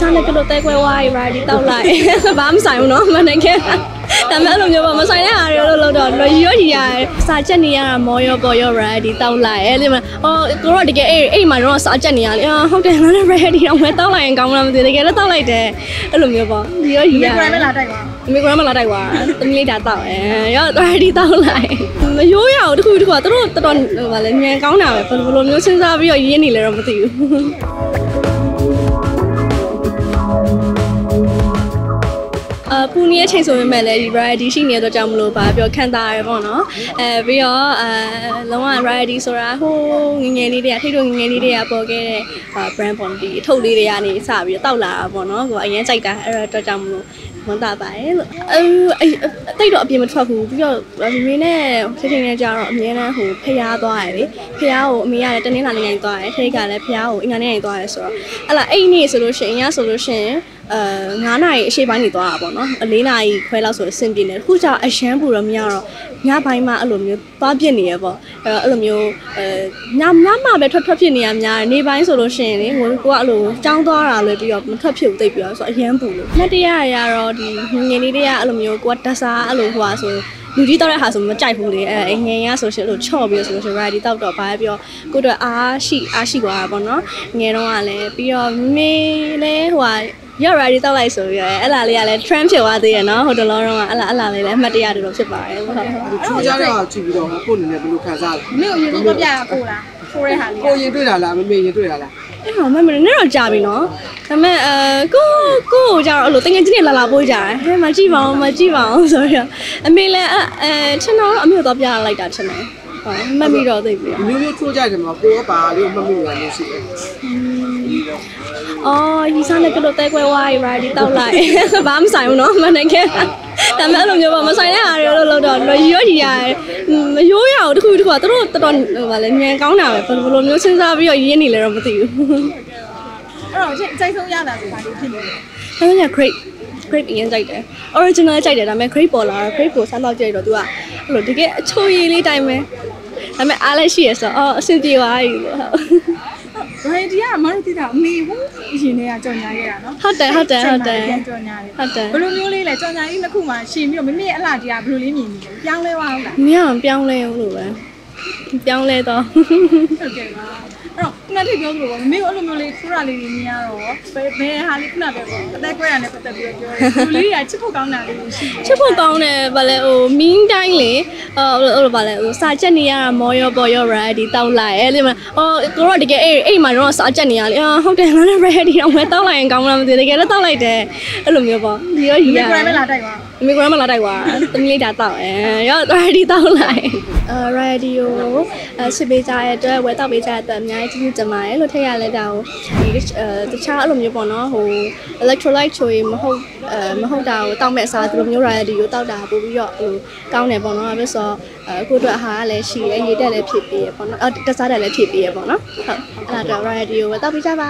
sao này cái đồ tay quay quay và đi tàu lại bám sải của nó mà này kia làm đã làm nhiều mà sai đấy à rồi rồi dứa gì à sao chân này à mồi coi rồi đi tàu lại nhưng mà rồi thì cái mà nó sao chân này à không thể nó ra đi không phải tàu lại còn làm thì cái nó tàu lại để làm nhiều mà dứa gì à mấy con nó là đại quá tâm lý đã tàu rồi rồi đi tàu lại mà dứa à tôi khui quá tôi rồi tôi còn và lên nghe cáo nào phần luôn nó sinh ra bây giờ như này là làm cái gìผู้นี้ใช้ส่วนแม่เลยรายดีชิเนี่ยตัวจำโลบาเปียวแค่ตาเลยบ่เนาะพี่อ๋อแล้วว่ารายดีโซราโหเงี้ยๆนี่เดียที่ดูเงี้ยๆนี่เดียพอแกแบรนด์ของดีทุกลีเดียนี่สาบอยู่ตอกล่ะบ่เนาะก็อย่างเงี้ยใจตาตัวจำโลมันตาไปไอ้ไต่တော့အပြင်မထွက်ဘူးပြီးတော့မမေနဲ့ချက်ချင်းနဲ့ကြာတော့အမြဲတမ်းဟိုဖျားသွားတယ်လေဖျားကိုအမေကလည်းတနင်္လာနေ့ညသွားတယ်ထိတ်ကလည်းဖျားကိုအင်္ဂါနေ့ညသွားတယ်ဆိုတော့အဲ့လားအဲ့နေ့ဆိုလို့ရှိရင်ညဆိုလို့ရှိရင်9နာရီအချိန်ပိုင်းညသွားတာပေါ့နော်4နာရီခွဲလောက်ဆိုတော့အဆင်ပြေတယ်အခုကျတော့အရန်ပူတော့မရတော့ညပိုင်းမှာအဲ့လိုမျိုးသွားပြစ်နေရပေါ့အဲ့လိုမျိုးညမှပဲထွက်ဖြစ်နေရများနေပိုင်းဆိုလို့ရှိရင်လေကိုကအဲ့လိုကြောင်းသွားတာလွယ်ပြီးတော့မထွက်ဖြစ်ဘူးသိပြီးတော့ဆိုတော့အရန်ပူလို့လက်တရရတော့ဒီငင်းလေးတွေကအဲ့လိုမျိုးကိုကတက်စားအဲ့လိုဟိုဟာဆိုလူကြီးတောက်တဲ့ဟာဆိုမကြိုက်ဘူးလေအဲငင်းရဆိုရှင်လို့ချော့ပြီးဆိုရှင် ready တောက်တော့ဘာပြီးတော့ကိုတို့အားရှိกว่าပေါ့နော်ငင်းတော့ကလည်းပြီးတော့မင်းလဲဟိုဟာยอด ready တောက်လိုက်ဆိုပြီးတော့အဲ့လားလေးကလည်း trend ဖြစ်သွားသေးရနော်ဟိုတလုံးတော့ကအဲ့လားလေးလည်းအမှတ်တရတူတော့ဖြစ်ပါတယ်ဟုတ်ဟုတ်ကြတော့ကြည့်ပြီးတော့ကိုအနေနဲ့ဘယ်လိုခံစားလဲမင်းကိုရင်တော့ပြရကိုလားဆိုတဲ့ဟာလေးကိုရင်တွေ့တာလားမင်းရင်တွေ့တာလားအဲ့တော့မမနဲ့တော့ကြာပြီနော်ဒါပေမဲ့ကိုကိုကြာတော့အဲ့လိုတငယ်ချင်းတွေလာပို့ကြတယ်ဟဲ့မကြည့်ပါအောင်ဆိုတော့အမေလည်းချင်တော့အမေတော့ပြရလိုက်တာချင်တယ်ဟုတ်မမီတော့သိပြီမျိုးမျိုးချိုးကြတယ်မှာကိုကပါလေးမမီလာလို့ရှိတယ်อ๋อยีซ่าเนี่ยกระโดดเตะกวยว่ายรายดีตอกไล่บ้าไม่ใส่เนาะมันได้แค่แต่แม้อารมณ์မျိုးบ่ไม่ใส่ได้อ่ะแล้วတော့ย้อยๆอ่ะไม่ย้อยอ่ะตะคู่อ่ะตรุตลอดว่าแล้วแหนก้าวน่ะเว้ยบลูမျိုးซิ้นซ่าပြီးတော့ยีนนี่เลยတော့ไม่ติดอ๋อใจซ้งยาน่ะสิบาดิขึ้นเลยแล้วเนี่ย great ยังใจတယ် original ใจတယ်ဒါပေမဲ့ great ပေါ်လာတော့ great ကိုစမ်းတော့ကြည့်တော့ तू อ่ะအဲ့လိုတကယ်အချိုရည်လေးတိုင်းပဲဒါပေမဲ့အားလည်းရှိရဆိုအော်အဆင်ပြေပါပြီဟုတ်เรดี้อ่ะมาติดอ่ะมีวุ้ยยินเนี่ยจ่อญาแกอ่ะเนาะဟုတ်တယ်จ่อญาเลยบลูမျိုးလေးแหละจ่อญาอี2ခုมาရှင်ပြီးတော့မင်းအလှဒီอ่ะဘလူလေးမြင်နေတယ်ပြောင်းလဲသွားဟုတ်လားမင်းကပြောင်းလဲဦးလို့ပဲပြောင်းလဲတော့ဟုတ်ကဲ့ပါအဲ့တော့ခုနကပြောသလိုပေါ့မင်းကိုအဲ့လိုမျိုးလေးထူတာလေးတွေမြင်ရတော့ဘယ်ဟာလေးခုနပဲပေါ့အသက်ကွဲရနဲ့ပတ်သက်ပြီးတော့ပြောတယ်ဘလူလေးอ่ะချစ်ဖို့ကောင်းတာလေးရှိချစ်ဖို့ကောင်းတယ်ဗာလဲဟိုမင်းတိုင်းလေအဲ့လိုဗာလဲဟိုစာချက်နေရတာမော်ရောပေါ်ရော ready တောက်လိုက်အဲ့ဒီမှာကိုတော့တကယ်အဲ့မှာတော့စာချက်နေရလေဟုတ်တယ်ငါလည်း ready တော့မယ်တောက်လိုက်ရင်ကောင်းမလားမသိဘူးတကယ်တော့တောက်လိုက်တယ်အဲ့လိုမျိုးပေါ့ဒီရောကြီးอ่ะ Instagram မှာလာတိုက်ပါInstagram မှာလာတိုက်ပါသမီးလေးဒါတောက်ရော ready တောက်လိုက်radio စစ်ပေးကြတဲ့အတွက်ဝယ်တောက်ပေးကြတဲ့အများကြီးကြည့်ကြမှာလေလို့ထည့်ရလဲတာကိုဒီတခြားအဲ့လိုမျိုးပေါ့နော်ဟို electrolyte ချိုးရင်မဟုတ်တာကိုတောက်မဲ့အစားဒီလိုမျိုး radio တောက်တာပို့ပြီးတော့ဟိုကောင်းတယ်ပေါ့နော်ပြီးဆိုကိုတို့အဟာကလည်းရှိတယ်ရေတက်လည်းဖြစ်ပြီးရပေါ့နော်တစားတက်လည်းဖြစ်ပြီးရပေါ့နော်ဟုတ်အဲ့ဒါတော့ radio ဝယ်တောက်ပေးကြပါ